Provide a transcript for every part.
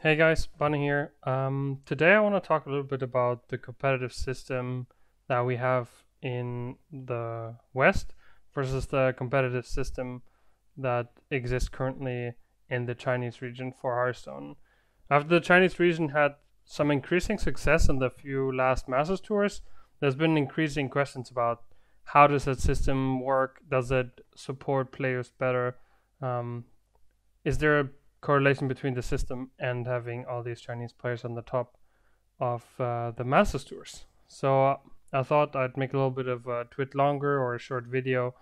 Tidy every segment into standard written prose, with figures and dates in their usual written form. Hey guys, Bunny here. Today I want to talk a little bit about the competitive system that we have in the West versus the competitive system that exists currently in the Chinese region for Hearthstone. After the Chinese region had some increasing success in the few last Master's Tours, there's been increasing questions about how does that system work? Does it support players better? Is there a correlation between the system and having all these Chinese players on the top of the Masters Tours? So I thought I'd make a little bit of a twit longer or a short video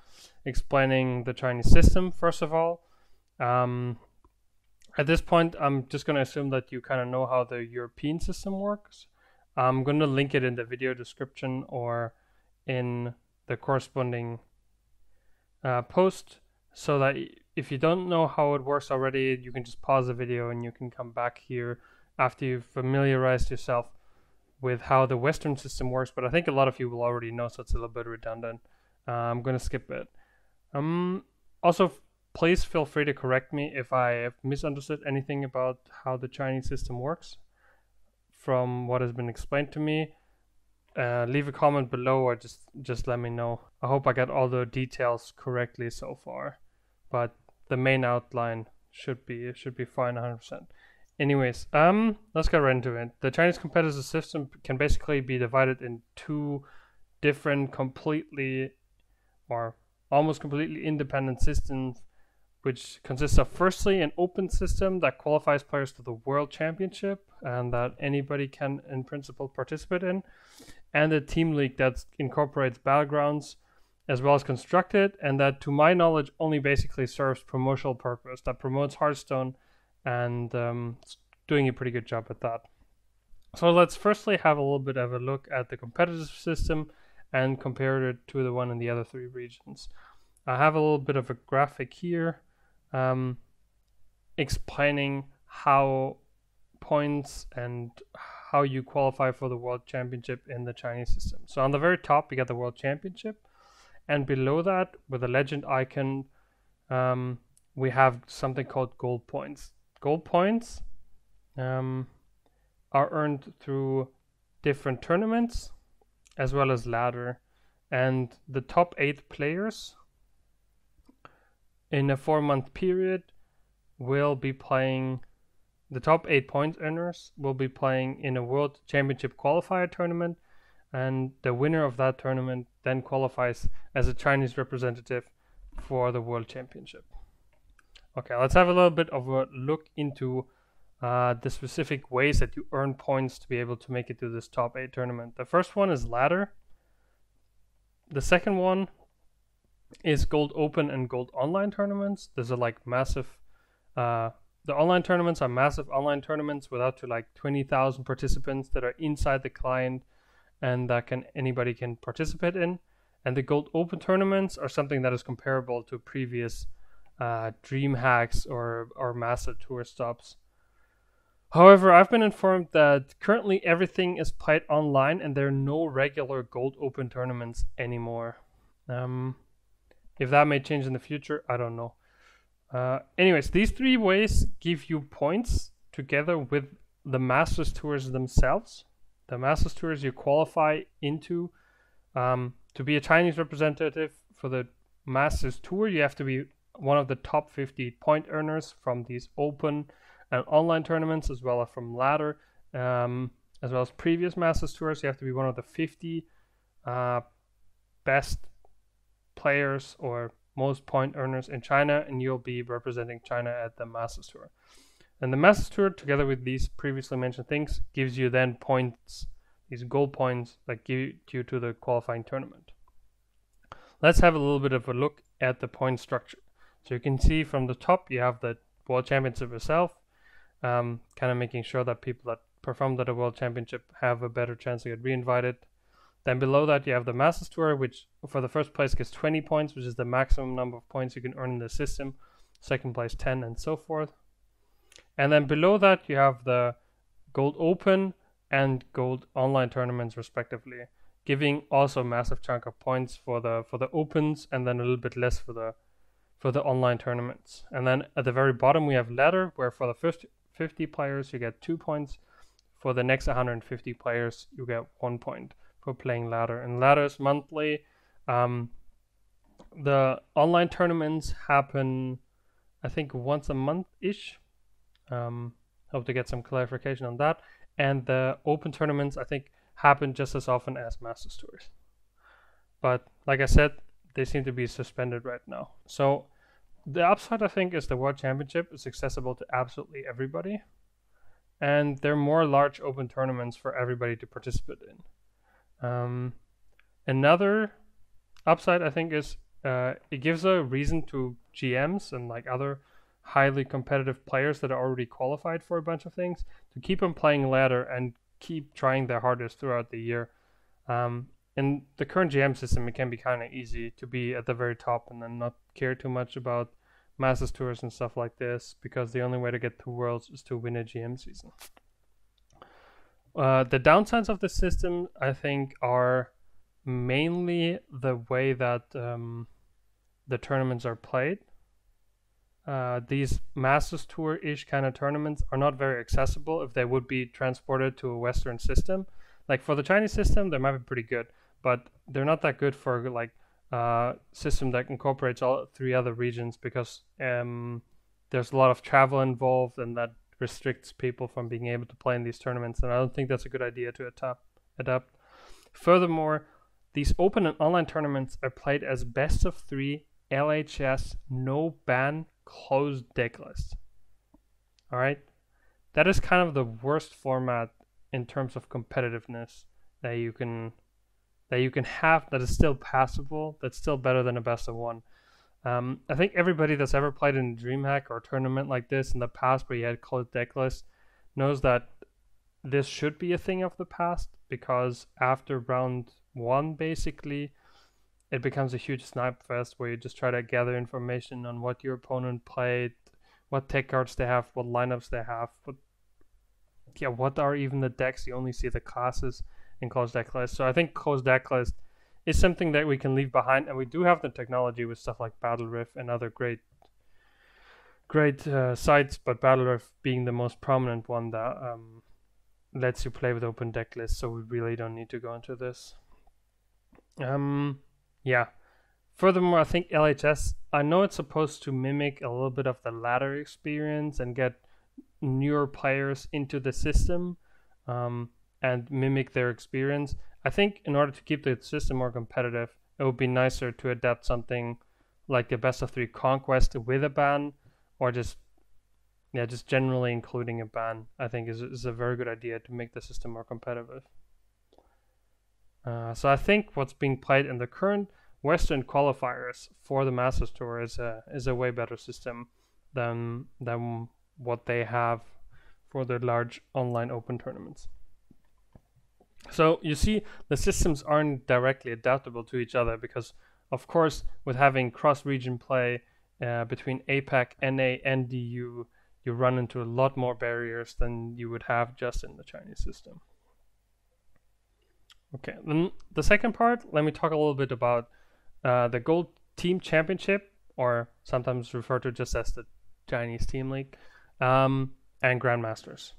explaining the Chinese system first of all. At this point I'm just going to assume that you kind of know how the European system works. I'm going to link it in the video description or in the corresponding post, so that if you don't know how it works already, you can just pause the video and you can come back here after you've familiarized yourself with how the Western system works. But I think a lot of you will already know, so it's a little bit redundant. I'm going to skip it. Also, please feel free to correct me if I have misunderstood anything about how the Chinese system works from what has been explained to me. Leave a comment below or just let me know. I hope I got all the details correctly so far, but the main outline should be fine 100%. Anyways, let's get right into it. The Chinese competitive system can basically be divided in two different completely or almost completely independent systems, which consists of firstly an open system that qualifies players to the World Championship and that anybody can in principle participate in, and a team league that incorporates battlegrounds as well as constructed, and that to my knowledge only basically serves promotional purpose, that promotes Hearthstone, and it's doing a pretty good job at that. So let's firstly have a little bit of a look at the competitive system and compare it to the one in the other three regions. I have a little bit of a graphic here explaining how points and how you qualify for the World Championship in the Chinese system. So on the very top you got the World Championship, and below that, with a legend icon, we have something called gold points. Gold points are earned through different tournaments as well as ladder. And the top 8 players in a 4-month period will be playing, the top 8 point earners will be playing in a World Championship qualifier tournament, and the winner of that tournament then qualifies as a Chinese representative for the World Championship. Okay, let's have a little bit of a look into the specific ways that you earn points to be able to make it to this top 8 tournament. The first one is ladder. The second one is gold open and gold online tournaments. These are like massive, the online tournaments are massive online tournaments with up to like 20,000 participants that are inside the client, and that anybody can participate in. And the gold open tournaments are something that is comparable to previous DreamHacks or Master Tour stops. However, I've been informed that currently everything is played online and there are no regular gold open tournaments anymore. If that may change in the future, I don't know. Anyways, these three ways give you points together with the Masters Tours themselves. The Masters Tours you qualify into, to be a Chinese representative for the Masters Tour, you have to be one of the top 50 point earners from these open and online tournaments, as well as from ladder, as well as previous Masters Tours. You have to be one of the 50 best players or most point earners in China, and you'll be representing China at the Masters Tour. And the Masters Tour, together with these previously mentioned things, gives you then points, these gold points that give you to the qualifying tournament. Let's have a little bit of a look at the point structure. So you can see from the top, you have the World Championship itself, kind of making sure that people that performed at a World Championship have a better chance to get reinvited. Then below that, you have the Masters Tour, which for the first place gets 20 points, which is the maximum number of points you can earn in the system. Second place 10, and so forth. And then below that you have the gold open and gold online tournaments respectively, giving also a massive chunk of points for the opens, and then a little bit less for the online tournaments. And then at the very bottom we have ladder, where for the first 150 players, you get 2 points. For the next 150 players, you get 1 point for playing ladder. And ladder's monthly. The online tournaments happen, I think, once a month-ish. Hope to get some clarification on that. And the open tournaments, I think, happen just as often as Master's Tours. But like I said, they seem to be suspended right now. So the upside, I think, is the World Championship is accessible to absolutely everybody. And there are more large open tournaments for everybody to participate in. Another upside, I think, is it gives a reason to GMs and like other highly competitive players that are already qualified for a bunch of things to keep on playing ladder and keep trying their hardest throughout the year. In the current GM system, it can be kind of easy to be at the very top and then not care too much about Masters Tours and stuff like this, because the only way to get to Worlds is to win a GM season. The downsides of the system, I think, are mainly the way that the tournaments are played. These Masters Tour-ish kind of tournaments are not very accessible if they would be transported to a Western system. Like for the Chinese system, they might be pretty good, but they're not that good for like system that incorporates all three other regions, because there's a lot of travel involved and that restricts people from being able to play in these tournaments, and I don't think that's a good idea to adapt. Furthermore, these open and online tournaments are played as best of three LHS no ban closed deck lists. All right, that is kind of the worst format in terms of competitiveness that you can have, that is still passable, that's still better than a best of one. I think everybody that's ever played in DreamHack or a tournament like this in the past where you had closed deck lists knows that this should be a thing of the past, because after round one, basically, it becomes a huge snipe fest where you just try to gather information on what your opponent played, what tech cards they have, what lineups they have, what are even the decks. You only see the classes in closed deck list. So I think closed deck list is something that we can leave behind, and we do have the technology with stuff like Battle Rift and other great sites, but Battle Rift being the most prominent one that lets you play with open deck lists, so we really don't need to go into this. Furthermore, I think LHS, I know it's supposed to mimic a little bit of the ladder experience and get newer players into the system and mimic their experience. I think in order to keep the system more competitive, it would be nicer to adapt something like the best of three conquest with a ban, or just generally including a ban. I think is a very good idea to make the system more competitive. So I think what's being played in the current Western qualifiers for the Masters Tour is a way better system than what they have for their large online open tournaments. So you see, the systems aren't directly adaptable to each other, because of course with having cross-region play between APAC, NA, and DU, you run into a lot more barriers than you would have just in the Chinese system. Okay, then the second part, let me talk a little bit about the Gold Team Championship, or sometimes referred to just as the Chinese Team League, and Grandmasters.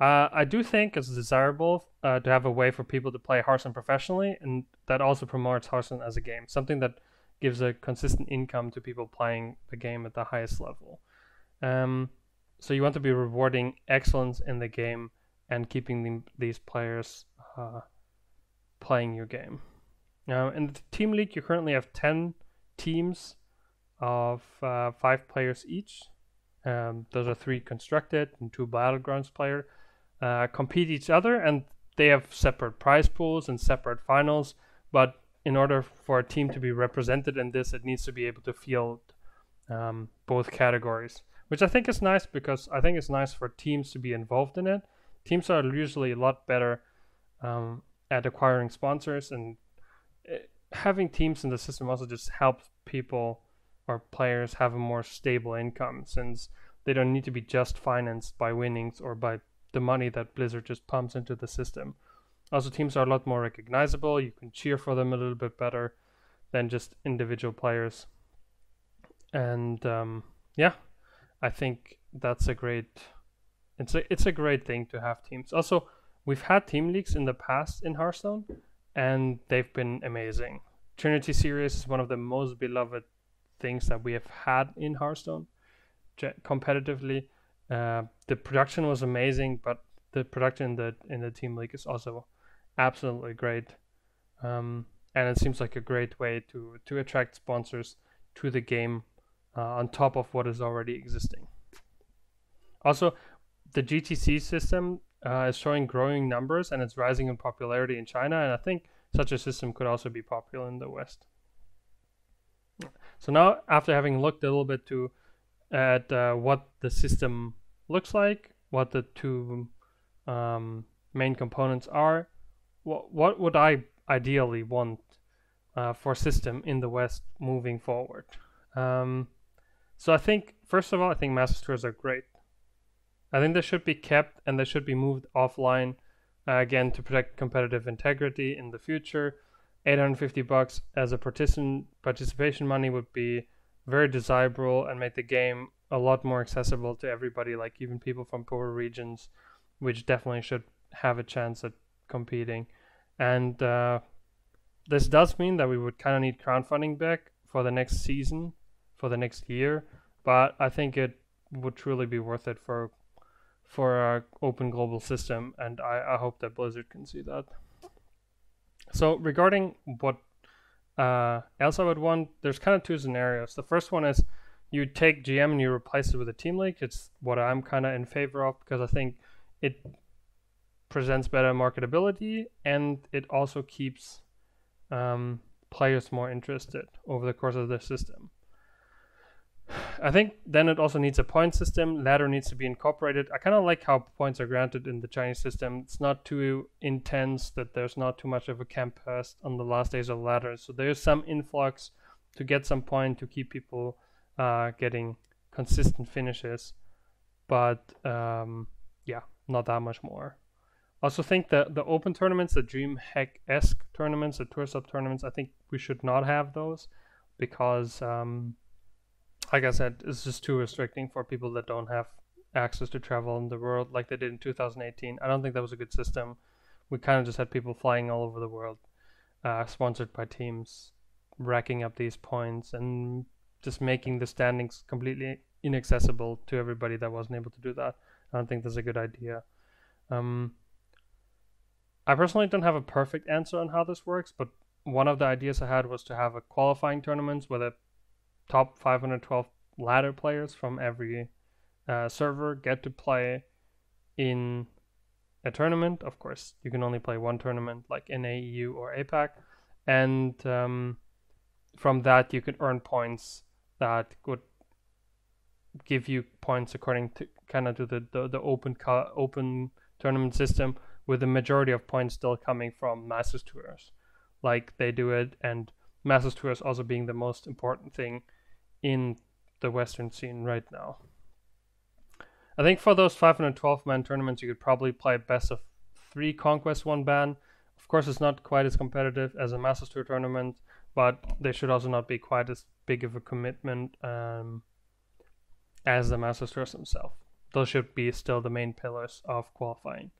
I do think it's desirable to have a way for people to play Hearthstone professionally, and that also promotes Hearthstone as a game, something that gives a consistent income to people playing the game at the highest level. So you want to be rewarding excellence in the game and keeping these players playing your game. Now, in the Team League, you currently have 10 teams of 5 players each. Those are 3 constructed and 2 battlegrounds player. Compete each other, and they have separate prize pools and separate finals, but in order for a team to be represented in this, it needs to be able to field both categories, which I think is nice, because I think it's nice for teams to be involved in it. Teams are usually a lot better at acquiring sponsors, and having teams in the system also just helps people or players have a more stable income, since they don't need to be just financed by winnings or by the money that Blizzard just pumps into the system. Also, teams are a lot more recognizable. You can cheer for them a little bit better than just individual players. And I think that's a great it's a great thing to have teams. Also, we've had team leagues in the past in Hearthstone, and they've been amazing. Trinity series is one of the most beloved things that we have had in Hearthstone competitively. The production was amazing, but the production in the team league is also absolutely great. And it seems like a great way to attract sponsors to the game on top of what is already existing. Also, the GTC system is showing growing numbers, and it's rising in popularity in China, and I think such a system could also be popular in the West. So now, after having looked a little bit at what the system looks like, what the two main components are, what would I ideally want for system in the West moving forward? So I think, first of all, I think Master's Tours are great. I think they should be kept, and they should be moved offline, again, to protect competitive integrity in the future. $850 as a participation money would be very desirable and make the game a lot more accessible to everybody, like even people from poorer regions, which definitely should have a chance at competing. And this does mean that we would kind of need crowdfunding back for the next season, for the next year, but I think it would truly be worth it for our open global system, and I hope that Blizzard can see that. So regarding what else I would want, there's kind of two scenarios. The first one is you take GM and you replace it with a team league. It's what I'm kind of in favor of, because I think it presents better marketability, and it also keeps players more interested over the course of the system. I think then it also needs a point system. Ladder needs to be incorporated. I kind of like how points are granted in the Chinese system. It's not too intense, that there's not too much of a contest on the last days of ladders. So there's some influx to get some point to keep people getting consistent finishes. But yeah, not that much more. I also think that the open tournaments, the DreamHack-esque tournaments, the tour sub tournaments, I think we should not have those, because like I said, it's just too restricting for people that don't have access to travel in the world like they did in 2018. I don't think that was a good system. We kind of just had people flying all over the world, sponsored by teams, racking up these points and just making the standings completely inaccessible to everybody that wasn't able to do that. I don't think that's a good idea. I personally don't have a perfect answer on how this works, but one of the ideas I had was to have a qualifying tournament where the top 512 ladder players from every server get to play in a tournament. Of course, you can only play one tournament, like NAEU or APAC, and from that you could earn points that would give you points according to kind of to the open tournament system, with the majority of points still coming from Master's Tours, like they do it, and Master's Tours also being the most important thing in the Western scene right now. I think for those 512-man tournaments, you could probably play best of 3 conquest, 1 ban. Of course, it's not quite as competitive as a Master's Tour tournament, but they should also not be quite as big of a commitment as the Master's Tours themselves. Those should be still the main pillars of qualifying.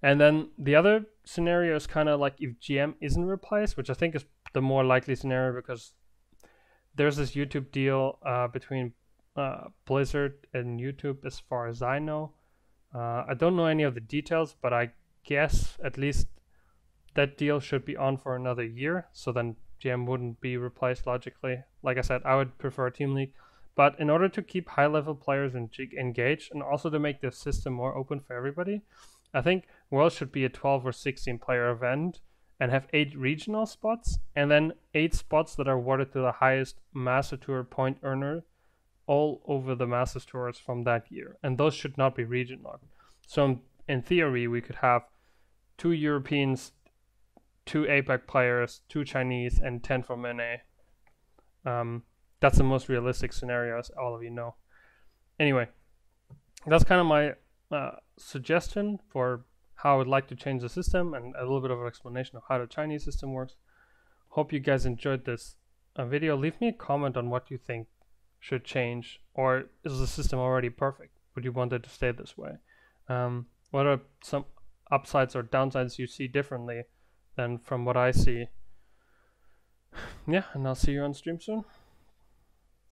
And then the other scenario is kind of like if GM isn't replaced, which I think is the more likely scenario, because there's this YouTube deal between Blizzard and YouTube, as far as I know. I don't know any of the details, but I guess at least that deal should be on for another year, so then GM wouldn't be replaced logically. Like I said, I would prefer team league, but in order to keep high level players engaged, and also to make the system more open for everybody, I think Worlds should be a 12 or 16 player event, and have 8 regional spots, and then 8 spots that are awarded to the highest Master Tour point earner all over the Master's Tours from that year. And those should not be regional. So in theory, we could have 2 Europeans, 2 APAC players, 2 Chinese, and 10 from NA. That's the most realistic scenario, as all of you know. Anyway, that's kind of my suggestion for how I would like to change the system, and a little bit of an explanation of how the Chinese system works. Hope you guys enjoyed this video. Leave me a comment on what you think should change, or is the system already perfect? Would you want it to stay this way? What are some upsides or downsides you see differently than from what I see? Yeah, and I'll see you on stream soon.